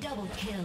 Double kill.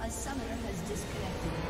A summoner has disconnected.